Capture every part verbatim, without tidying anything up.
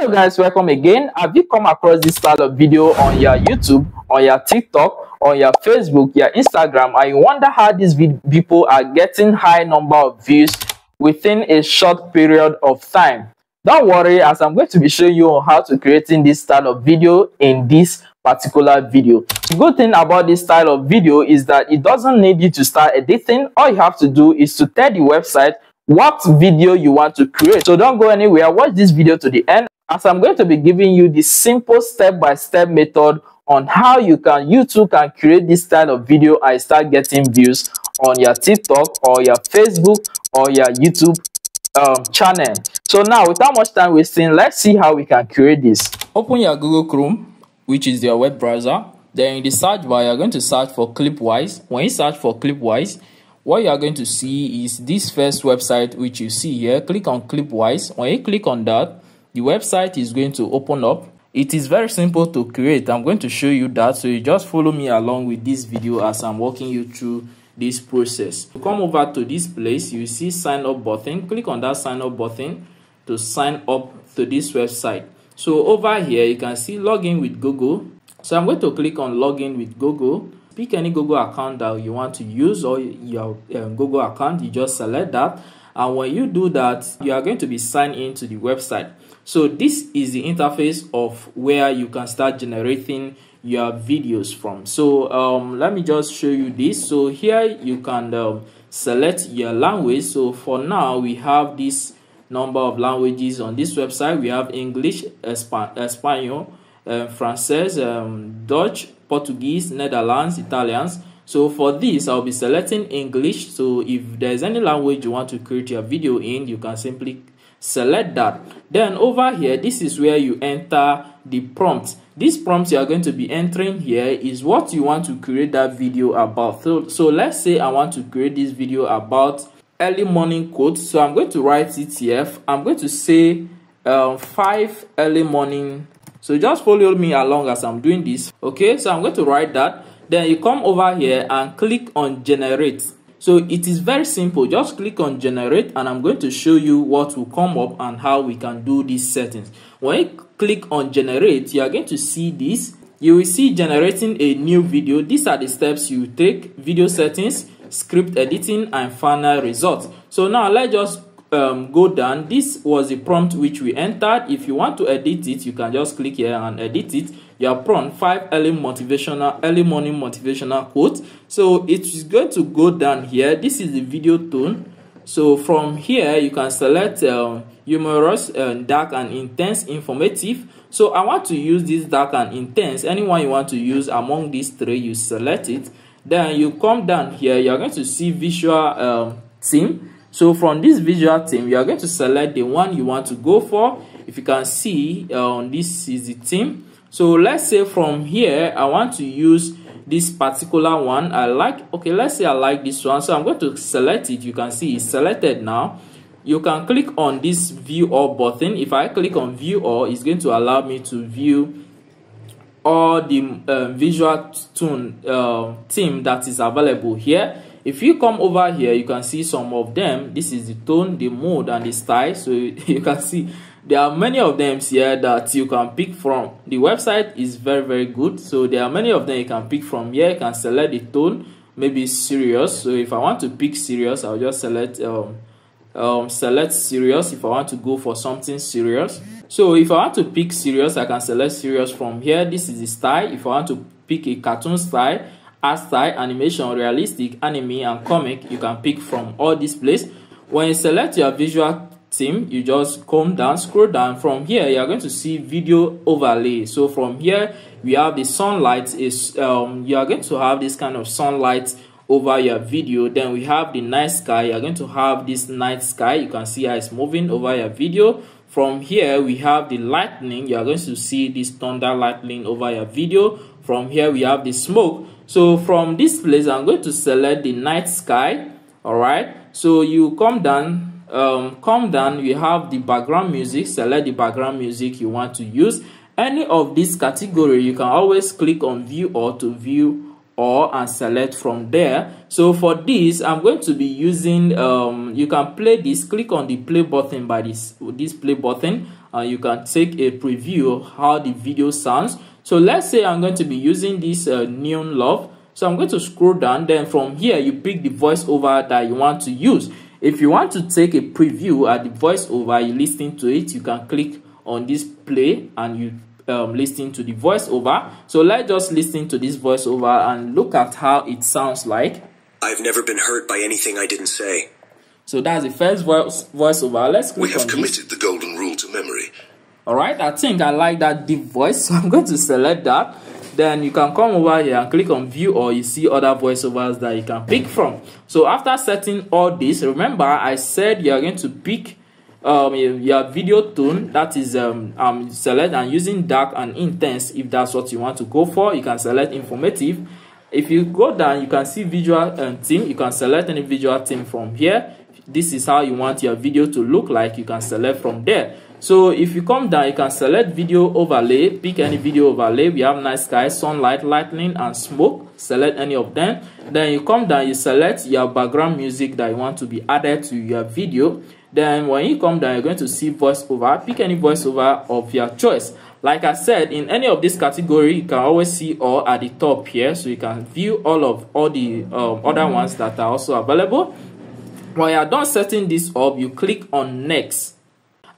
Hello guys, welcome again. Have you come across this style of video on your YouTube, on your TikTok, on your Facebook, your Instagram, and you wonder how these people are getting high number of views within a short period of time? Don't worry, as I'm going to be showing you on how to creating this style of video in this particular video. The good thing about this style of video is that it doesn't need you to start editing. All you have to do is to tell the website what video you want to create. So don't go anywhere, watch this video to the end, as I'm going to be giving you the simple step-by-step method on how you can, you too can create this style of video and start getting views on your TikTok or your Facebook or your YouTube um, channel. So now, without much time wasting, let's see how we can create this. Open your Google Chrome, which is your web browser. Then in the search bar, you're going to search for Clipwise. When you search for Clipwise, what you are going to see is this first website which you see here. Click on Clipwise. When you click on that, the website is going to open up. It is very simple to create. I'm going to show you that, so you just follow me along with this video as I'm walking you through this process. To come over to this place, you see sign up button. Click on that sign up button to sign up to this website. So over here you can see login with Google. So I'm going to click on login with Google. Pick any Google account that you want to use, or your um, Google account, you just select that, and when you do that, you are going to be signed into the website. So this is the interface of where you can start generating your videos from. So um, let me just show you this. So here you can um, select your language. So for now we have this number of languages on this website. We have English, Espanol, uh, Frances, um, Dutch, Portuguese, Netherlands, Italians. So for this, I'll be selecting English. So if there's any language you want to create your video in, you can simply select that. Then over here, this is where you enter the prompt. This prompt you are going to be entering here is what you want to create that video about. So, so let's say I want to create this video about early morning quotes. So I'm going to write it here. I'm going to say um, five early morning. So just follow me along as I'm doing this. Okay, so I'm going to write that. Then you come over here and click on generate. So it is very simple. Just click on generate, and I'm going to show you what will come up and how we can do these settings. When you click on generate, you are going to see this. You will see generating a new video. These are the steps you take: video settings, script editing, and final results. So now let's just Um, go down. This was the prompt which we entered. If you want to edit it, you can just click here and edit it. Your prompt: five early motivational early morning motivational quotes. So it's going to go down here. This is the video tone. So from here you can select um, humorous, uh, dark and intense, informative. So I want to use this dark and intense. Anyone you want to use among these three, you select it. Then you come down here, you're going to see visual um, theme. So from this visual theme, you are going to select the one you want to go for. If you can see, um, this is the theme. So let's say from here, I want to use this particular one. I like, okay, let's say I like this one. So I'm going to select it. You can see it's selected now. You can click on this view all button. If I click on view all, it's going to allow me to view all the uh, visual tune, uh, theme that is available here. If you come over here, you can see some of them. This is the tone, the mode, and the style. So you can see there are many of them here that you can pick from. The website is very, very good. So there are many of them you can pick from here. You can select the tone, maybe serious. So if I want to pick serious, I'll just select um, um, select serious if I want to go for something serious. So if I want to pick serious, I can select serious from here. This is the style. If I want to pick a cartoon style, art style, animation, realistic, anime, and comic, you can pick from all these places. When you select your visual theme, you just come down, scroll down. From here, you are going to see video overlay. So from here, we have the sunlight. Is um, you are going to have this kind of sunlight over your video. Then we have the night sky. You are going to have this night sky. You can see how it's moving over your video. From here, we have the lightning. You are going to see this thunder lightning over your video. From here, we have the smoke. So from this place, I'm going to select the night sky. All right. So you come down, um, come down. You have the background music. Select the background music you want to use. Any of this category, you can always click on view or to view or and select from there. So for this, I'm going to be using. Um, you can play this. Click on the play button by this this play button. and you can take a preview of how the video sounds. So let's say I'm going to be using this uh, neon love. So I'm going to scroll down, then from here you pick the voiceover that you want to use. If you want to take a preview at the voiceover, you listen to it, you can click on this play and you um, listen to the voiceover. So let's just listen to this voiceover and look at how it sounds like. I've never been hurt by anything I didn't say. So that's the first voice voiceover. Let's click on this. We have committed the golden rule to memory. All right, I think I like that deep voice, so I'm going to select that. Then you can come over here and click on view, or you see other voiceovers that you can pick from. So after setting all this, remember I said you are going to pick um, your video tone, that is um, um, select and using dark and intense if that's what you want to go for. You can select informative. If you go down, you can see visual uh, theme. You can select any visual theme from here. This is how you want your video to look like. You can select from there. So if you come down, you can select video overlay, pick any video overlay. We have night sky, sunlight, lightning, and smoke. Select any of them. Then you come down, you select your background music that you want to be added to your video. Then when you come down, you're going to see voiceover. Pick any voiceover of your choice. Like I said, in any of this category, you can always see all at the top here. So you can view all of all the um, other ones that are also available. When you are done setting this up, you click on next.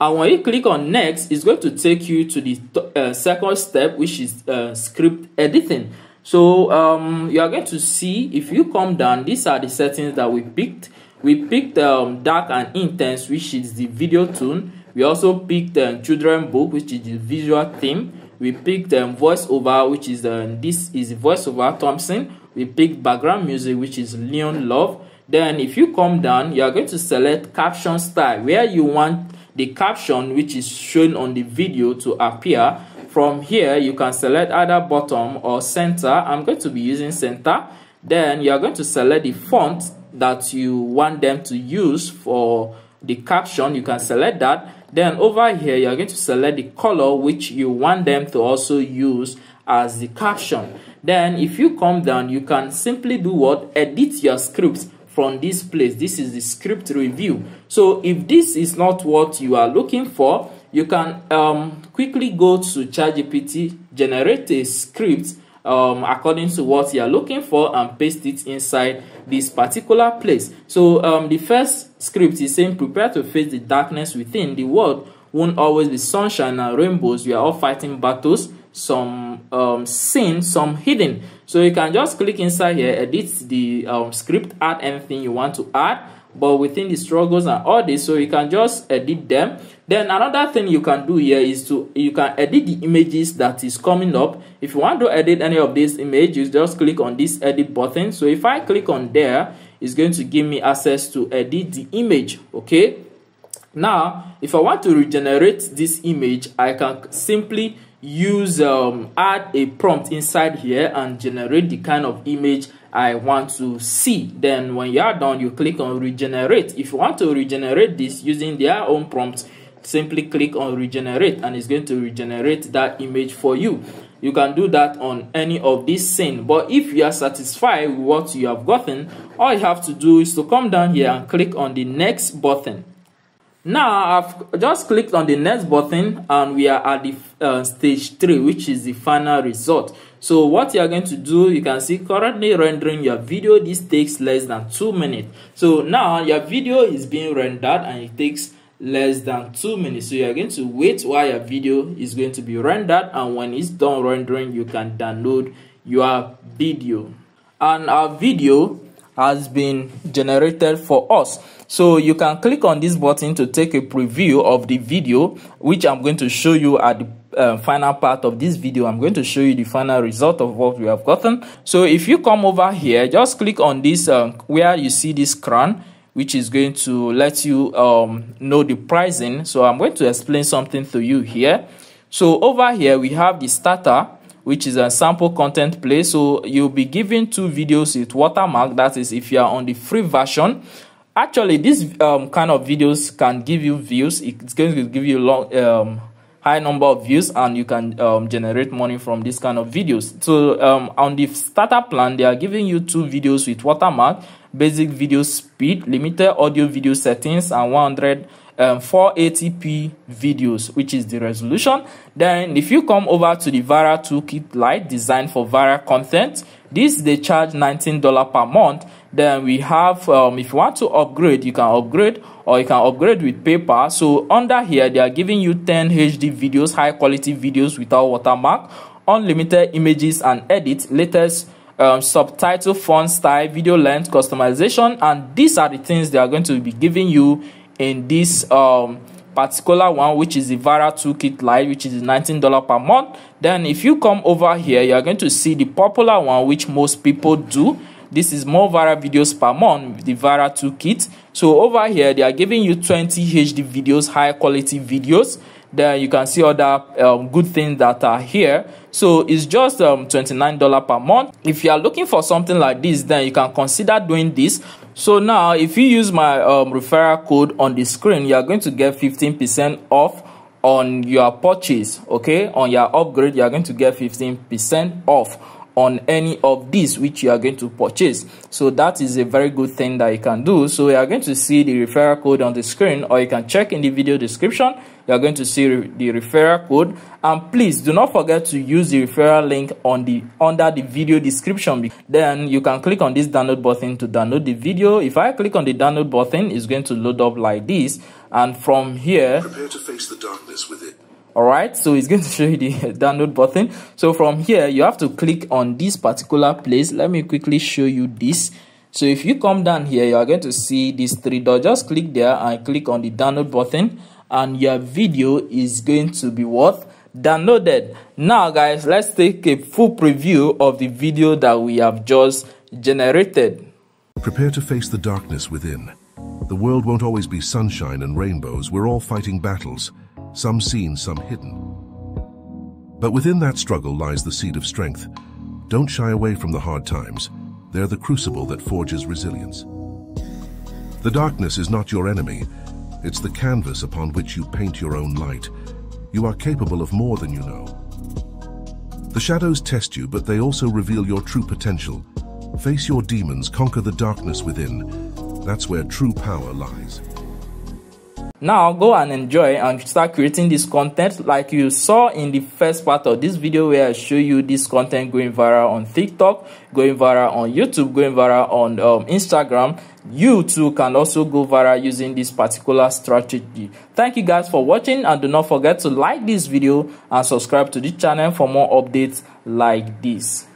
And when you click on next, it's going to take you to the uh, second step, which is uh, script editing. So um, you are going to see, if you come down, these are the settings that we picked. We picked um, dark and intense, which is the video tone. We also picked the um, children book, which is the visual theme. We picked um, voiceover, which is the, this is voiceover Thompson. We picked background music, which is Leon Love. Then if you come down, you are going to select caption style, where you want the caption which is shown on the video to appear. From here you can select either bottom or center. I'm going to be using center. Then you are going to select the font that you want them to use for the caption. You can select that. Then over here you are going to select the color which you want them to also use as the caption. Then if you come down, you can simply do what? Edit your scripts from this place. This is the script review. So if this is not what you are looking for, you can um, quickly go to ChatGPT, generate a script um, according to what you are looking for, and paste it inside this particular place. So um, the first script is saying, prepare to face the darkness within. The world won't always be sunshine and rainbows. We are all fighting battles, some um, seen, some hidden. So you can just click inside here, edit the um, script, add anything you want to add, but within the struggles and all this, so you can just edit them. Then another thing you can do here is to, you can edit the images that is coming up. If you want to edit any of these images, just click on this edit button. So if I click on there, it's going to give me access to edit the image. Okay, now if I want to regenerate this image, I can simply use um add a prompt inside here and generate the kind of image I want to see. Then when you are done, you click on regenerate. If you want to regenerate this using their own prompt, simply click on regenerate and it's going to regenerate that image for you. You can do that on any of these scenes. But if you are satisfied with what you have gotten, all you have to do is to come down here and click on the next button. Now I've just clicked on the next button and we are at the uh, stage three, which is the final result. So what you are going to do, you can see currently rendering your video. This takes less than two minutes. So now your video is being rendered and it takes less than two minutes. So you are going to wait while your video is going to be rendered, and when it's done rendering, you can download your video. And our video has been generated for us. So you can click on this button to take a preview of the video, which I'm going to show you at the uh, final part of this video. I'm going to show you the final result of what we have gotten. So if you come over here, just click on this uh, where you see this crown, which is going to let you um, know the pricing. So I'm going to explain something to you here. So over here we have the starter, which is a sample content play. So you'll be given two videos with watermark. That is if you are on the free version. Actually, this um, kind of videos can give you views. It's going to give you a long, um, high number of views, and you can um, generate money from this kind of videos. So um, on the starter plan, they are giving you two videos with watermark, basic video speed, limited audio video settings, and 100 um, four eighty p videos, which is the resolution. Then if you come over to the Vara Toolkit Lite, designed for Vara content, this they charge nineteen dollars per month. Then we have, um, if you want to upgrade, you can upgrade, or you can upgrade with PayPal. So under here, they are giving you ten H D videos, high quality videos without watermark, unlimited images and edits, latest um, subtitle, font style, video length, customization. And these are the things they are going to be giving you in this um, particular one, which is the Vara Toolkit Lite, which is nineteen dollars per month. Then if you come over here, you are going to see the popular one, which most people do. This is more Vara videos per month with the Vara Toolkit. So over here, they are giving you twenty H D videos, high quality videos. Then you can see other um, good things that are here. So it's just um, twenty-nine dollars per month. If you are looking for something like this, then you can consider doing this. So now if you use my um, referral code on the screen, you are going to get fifteen percent off on your purchase. Okay, on your upgrade, you are going to get fifteen percent off on any of these which you are going to purchase. So that is a very good thing that you can do. So you are going to see the referral code on the screen, or you can check in the video description. You are going to see re the referral code, and please do not forget to use the referral link on the under the video description. Then you can click on this download button to download the video. If I click on the download button, it's going to load up like this, and from here, prepare to face the darkness with it. Alright, so it's going to show you the download button. So from here, you have to click on this particular place. Let me quickly show you this. So if you come down here, you are going to see these three dots. Just click there and click on the download button, and your video is going to be worth downloaded. Now guys, let's take a full preview of the video that we have just generated. Prepare to face the darkness within. The world won't always be sunshine and rainbows. We're all fighting battles. Some seen, some hidden. But within that struggle lies the seed of strength. Don't shy away from the hard times. They're the crucible that forges resilience. The darkness is not your enemy. It's the canvas upon which you paint your own light. You are capable of more than you know. The shadows test you, but they also reveal your true potential. Face your demons, conquer the darkness within. That's where true power lies. Now go and enjoy and start creating this content like you saw in the first part of this video, where I show you this content going viral on TikTok, going viral on YouTube, going viral on um, Instagram. You too can also go viral using this particular strategy. Thank you guys for watching, and do not forget to like this video and subscribe to the channel for more updates like this.